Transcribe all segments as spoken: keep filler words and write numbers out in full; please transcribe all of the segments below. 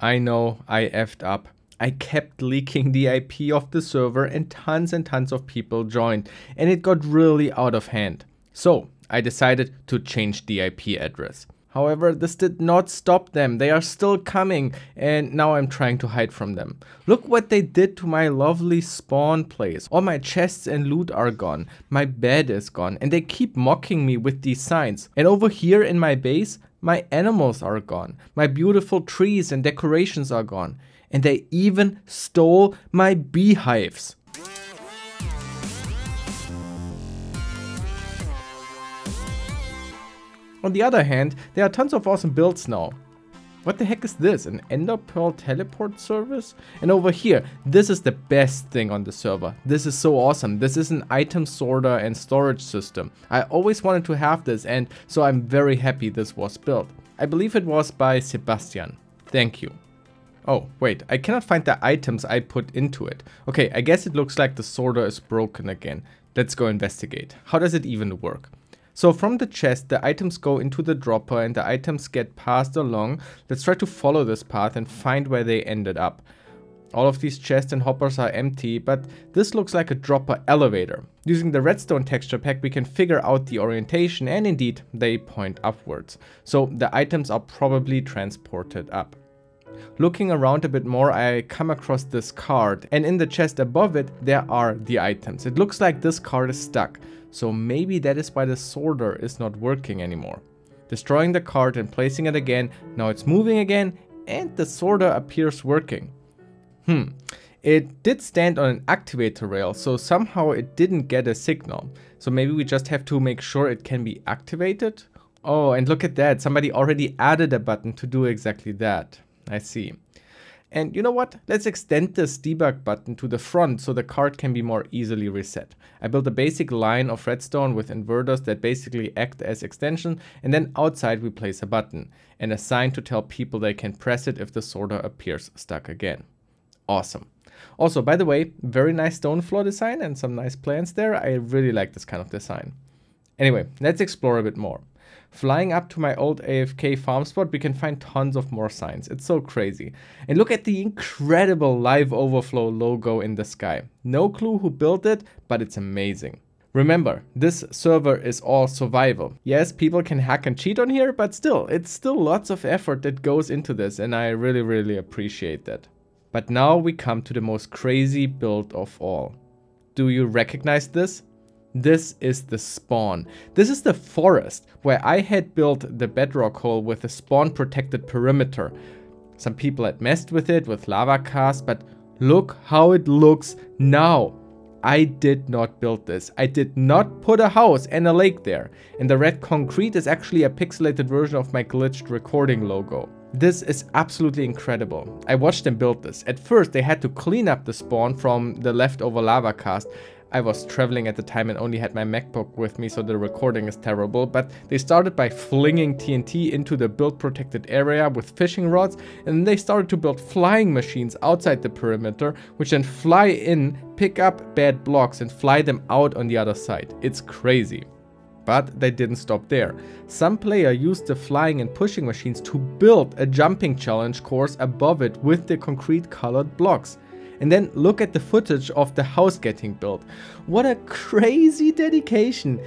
I know, I effed up. I kept leaking the I P of the server and tons and tons of people joined, and it got really out of hand. So I decided to change the I P address. However, this did not stop them. They are still coming, and now I'm trying to hide from them. Look what they did to my lovely spawn place. All my chests and loot are gone. My bed is gone, and they keep mocking me with these signs. And over here in my base, my animals are gone. My beautiful trees and decorations are gone. And they even stole my beehives. On the other hand, there are tons of awesome builds now. What the heck is this? An Ender Pearl teleport service? And over here, this is the best thing on the server. This is so awesome. This is an item sorter and storage system. I always wanted to have this, and so I'm very happy this was built. I believe it was by Sebastian. Thank you. Oh, wait, I cannot find the items I put into it. Okay, I guess it looks like the sorter is broken again. Let's go investigate. How does it even work? So from the chest, the items go into the dropper and the items get passed along. Let's try to follow this path and find where they ended up. All of these chests and hoppers are empty, but this looks like a dropper elevator. Using the redstone texture pack, we can figure out the orientation, and indeed, they point upwards. So the items are probably transported up. Looking around a bit more, I come across this card, and in the chest above it, there are the items. It looks like this card is stuck. So maybe that is why the sorter is not working anymore. Destroying the card and placing it again, now it's moving again, and the sorter appears working. Hmm, it did stand on an activator rail, so somehow it didn't get a signal. So maybe we just have to make sure it can be activated? Oh, and look at that, somebody already added a button to do exactly that. I see. And you know what? Let's extend this debug button to the front so the card can be more easily reset. I built a basic line of redstone with inverters that basically act as extension, and then outside we place a button and a sign to tell people they can press it if the sorter appears stuck again. Awesome. Also, by the way, very nice stone floor design and some nice plants there. I really like this kind of design. Anyway, let's explore a bit more. Flying up to my old A F K farm spot, we can find tons of more signs. It's so crazy. And look at the incredible Live Overflow logo in the sky. No clue who built it, but it's amazing. Remember, this server is all survival. Yes, people can hack and cheat on here, but still, it's still lots of effort that goes into this, and I really, really appreciate that. But now we come to the most crazy build of all. Do you recognize this? This is the spawn. This is the forest where I had built the bedrock hole with a spawn protected perimeter. Some people had messed with it with lava cast, but look how it looks now. I did not build this. I did not put a house and a lake there. And the red concrete is actually a pixelated version of my glitched recording logo. This is absolutely incredible. I watched them build this. At first, they had to clean up the spawn from the leftover lava cast. I was traveling at the time and only had my MacBook with me, so the recording is terrible, but they started by flinging T N T into the build protected area with fishing rods, and then they started to build flying machines outside the perimeter, which then fly in, pick up bad blocks and fly them out on the other side. It's crazy. But they didn't stop there. Some player used the flying and pushing machines to build a jumping challenge course above it with the concrete colored blocks. And then look at the footage of the house getting built. What a crazy dedication.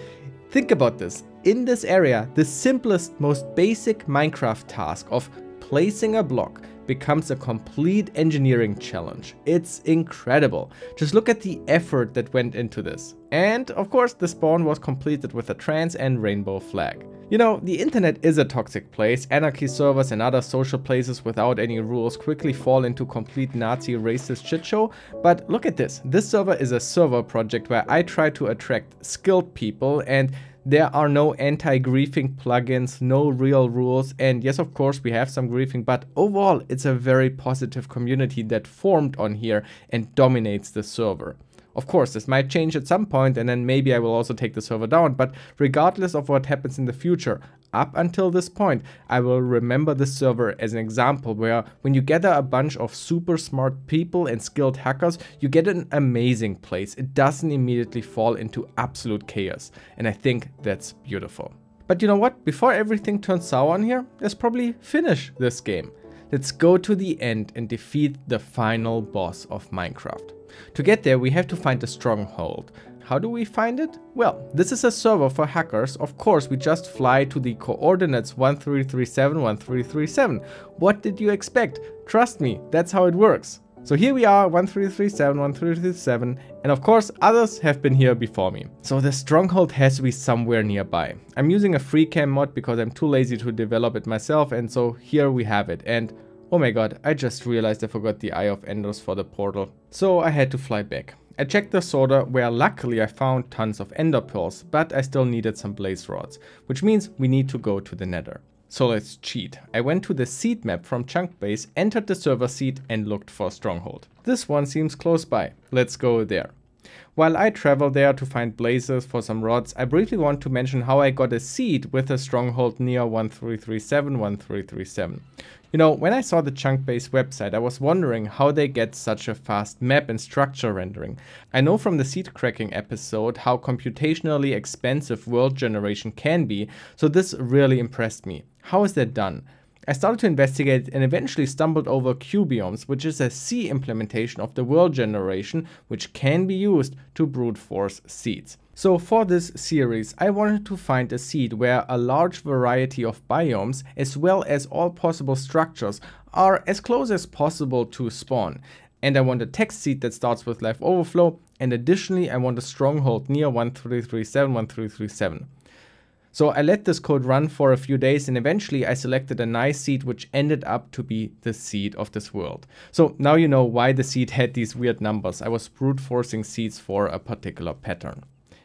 Think about this. In this area, the simplest, most basic Minecraft task of placing a block becomes a complete engineering challenge. It's incredible. Just look at the effort that went into this. And of course, the spawn was completed with a trans and rainbow flag. You know, the internet is a toxic place. Anarchy servers and other social places without any rules quickly fall into complete Nazi racist shitshow. But look at this. This server is a server project where I try to attract skilled people, and there are no anti-griefing plugins, no real rules. And yes, of course, we have some griefing, but overall, it's a very positive community that formed on here and dominates the server. Of course, this might change at some point, and then maybe I will also take the server down, but regardless of what happens in the future, up until this point, I will remember this server as an example where when you gather a bunch of super smart people and skilled hackers, you get an amazing place. It doesn't immediately fall into absolute chaos, and I think that's beautiful. But you know what? Before everything turns sour on here, let's probably finish this game. Let's go to the end and defeat the final boss of Minecraft. To get there, we have to find the stronghold. How do we find it? Well, this is a server for hackers. Of course, we just fly to the coordinates one three three seven one three three seven. What did you expect? Trust me, that's how it works. So here we are, one three three seven one three three seven, and of course others have been here before me. So the stronghold has to be somewhere nearby. I'm using a free cam mod because I'm too lazy to develop it myself, and so here we have it. And oh my god, I just realized I forgot the Eye of Endos for the portal. So I had to fly back. I checked the sorter, where luckily I found tons of ender pearls, but I still needed some blaze rods, which means we need to go to the nether. So let's cheat. I went to the seed map from Chunkbase, entered the server seed and looked for stronghold. This one seems close by. Let's go there. While I travel there to find blazes for some rods, I briefly want to mention how I got a seed with a stronghold near one three three seven one three three seven. You know, when I saw the Chunkbase website, I was wondering how they get such a fast map and structure rendering. I know from the seed cracking episode how computationally expensive world generation can be, so this really impressed me. How is that done? I started to investigate and eventually stumbled over Cubiomes, which is a C implementation of the world generation, which can be used to brute force seeds. So for this series, I wanted to find a seed where a large variety of biomes, as well as all possible structures, are as close as possible to spawn. And I want a text seed that starts with Live Overflow, and additionally I want a stronghold near one three three seven one three three seven. So I let this code run for a few days, and eventually I selected a nice seed which ended up to be the seed of this world. So now you know why the seed had these weird numbers. I was brute forcing seeds for a particular pattern.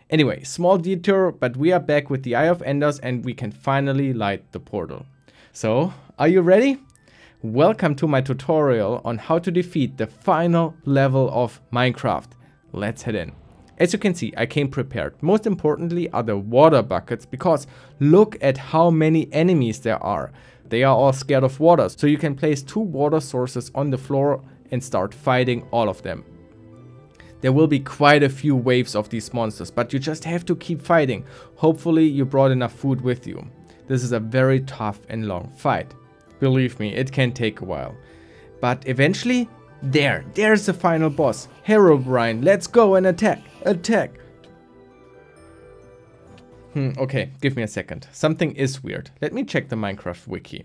Anyway, small detour, but we are back with the Eye of Endos and we can finally light the portal. So, are you ready? Welcome to my tutorial on how to defeat the final level of Minecraft. Let's head in. As you can see, I came prepared. Most importantly are the water buckets, because look at how many enemies there are. They are all scared of water, so you can place two water sources on the floor and start fighting all of them. There will be quite a few waves of these monsters, but you just have to keep fighting. Hopefully you brought enough food with you. This is a very tough and long fight. Believe me, it can take a while. But eventually, There, there's the final boss, Herobrine. Let's go and attack, attack. Hmm, okay, give me a second. Something is weird. Let me check the Minecraft wiki.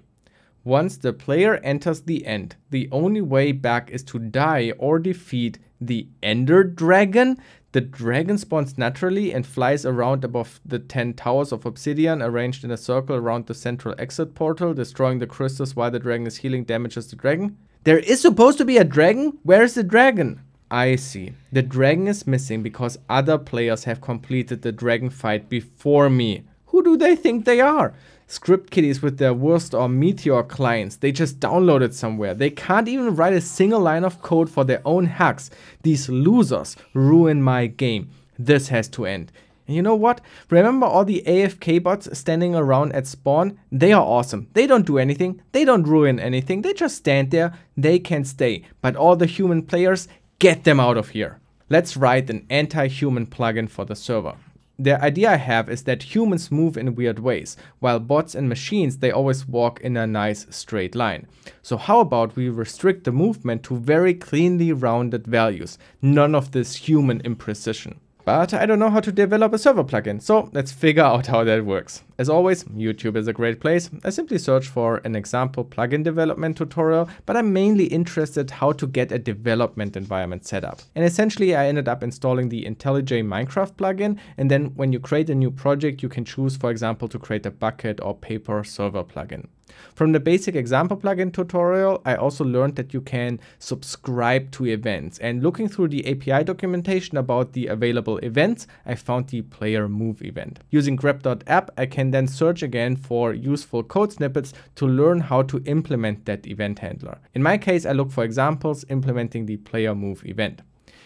Once the player enters the end, the only way back is to die or defeat the Ender Dragon. The dragon spawns naturally and flies around above the ten towers of obsidian arranged in a circle around the central exit portal, destroying the crystals while the dragon is healing damages the dragon. There is supposed to be a dragon? Where is the dragon? I see. The dragon is missing because other players have completed the dragon fight before me. Who do they think they are? Script kiddies with their Wurst or Meteor clients. They just downloaded somewhere. They can't even write a single line of code for their own hacks. These losers ruin my game. This has to end. And you know what? Remember all the A F K bots standing around at spawn? They are awesome. They don't do anything. They don't ruin anything. They just stand there. They can stay. But all the human players, get them out of here. Let's write an anti-human plugin for the server. The idea I have is that humans move in weird ways, while bots and machines, they always walk in a nice straight line. So how about we restrict the movement to very cleanly rounded values? None of this human imprecision. But I don't know how to develop a server plugin, so let's figure out how that works. As always, YouTube is a great place. I simply search for an example plugin development tutorial, but I'm mainly interested how to get a development environment set up. And essentially I ended up installing the IntelliJ Minecraft plugin, and then when you create a new project you can choose, for example, to create a Bukkit or Paper server plugin. From the basic example plugin tutorial, I also learned that you can subscribe to events, and looking through the A P I documentation about the available events, I found the player move event. Using grep dot app, I can then search again for useful code snippets to learn how to implement that event handler. In my case, I look for examples implementing the player move event.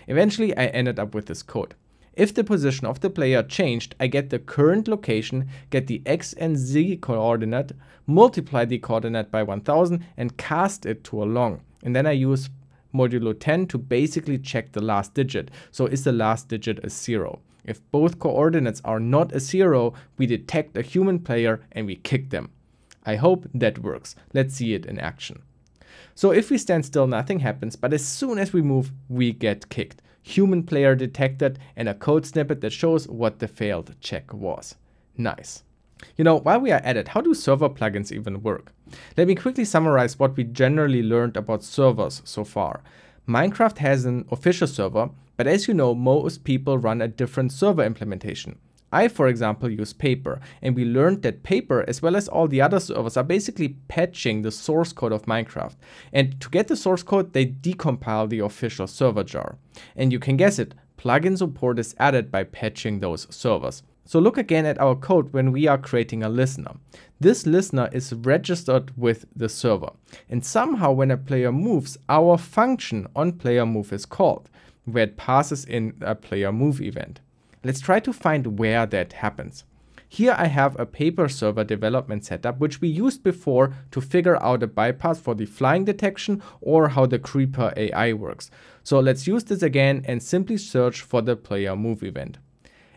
Eventually, I ended up with this code. If the position of the player changed, I get the current location, get the X and Z coordinate, multiply the coordinate by one thousand and cast it to a long. And then I use modulo ten to basically check the last digit. So is the last digit a zero? If both coordinates are not a zero, we detect a human player and we kick them. I hope that works. Let's see it in action. So if we stand still, nothing happens, but as soon as we move, we get kicked. Human player detected, and a code snippet that shows what the failed check was. Nice. You know, while we are at it, how do server plugins even work? Let me quickly summarize what we generally learned about servers so far. Minecraft has an official server, but as you know, most people run a different server implementation. I, for example, use Paper, and we learned that Paper, as well as all the other servers, are basically patching the source code of Minecraft. And to get the source code, they decompile the official server jar. And you can guess it, plugin support is added by patching those servers. So look again at our code when we are creating a listener. This listener is registered with the server. And somehow when a player moves, our function onPlayerMove is called, where it passes in a playerMove event. Let's try to find where that happens. Here I have a Paper server development setup, which we used before to figure out a bypass for the flying detection or how the Creeper A I works. So let's use this again and simply search for the playerMove event.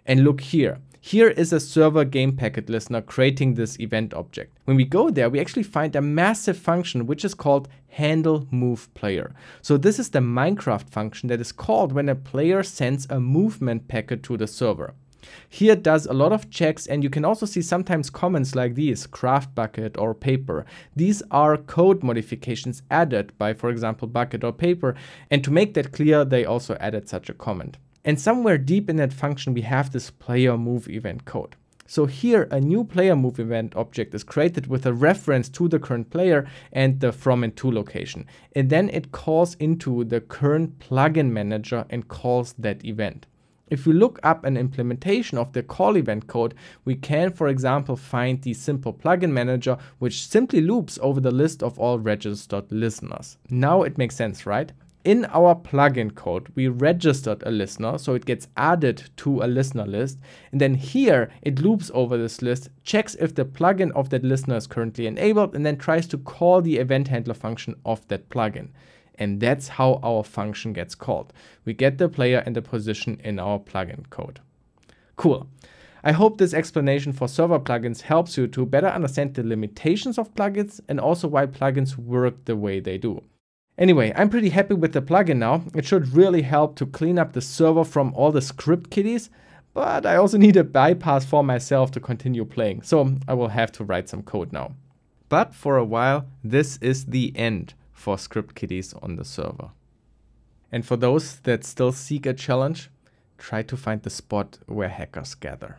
And look here. Here is a server game packet listener creating this event object. When we go there, we actually find a massive function which is called handleMovePlayer. So this is the Minecraft function that is called when a player sends a movement packet to the server. Here it does a lot of checks, and you can also see sometimes comments like these, craft Bukkit or Paper. These are code modifications added by, for example, Bukkit or Paper, and to make that clear, they also added such a comment. And somewhere deep in that function, we have this player move event code. So here, a new player move event object is created with a reference to the current player and the from and to location. And then it calls into the current plugin manager and calls that event. If we look up an implementation of the call event code, we can, for example, find the simple plugin manager, which simply loops over the list of all registered listeners. Now it makes sense, right? In our plugin code, we registered a listener, so it gets added to a listener list. And then here, it loops over this list, checks if the plugin of that listener is currently enabled, and then tries to call the event handler function of that plugin. And that's how our function gets called. We get the player and the position in our plugin code. Cool. I hope this explanation for server plugins helps you to better understand the limitations of plugins and also why plugins work the way they do. Anyway, I'm pretty happy with the plugin now. It should really help to clean up the server from all the script kiddies, but I also need a bypass for myself to continue playing, so I will have to write some code now. But for a while, this is the end for script kiddies on the server. And for those that still seek a challenge, try to find the spot where hackers gather.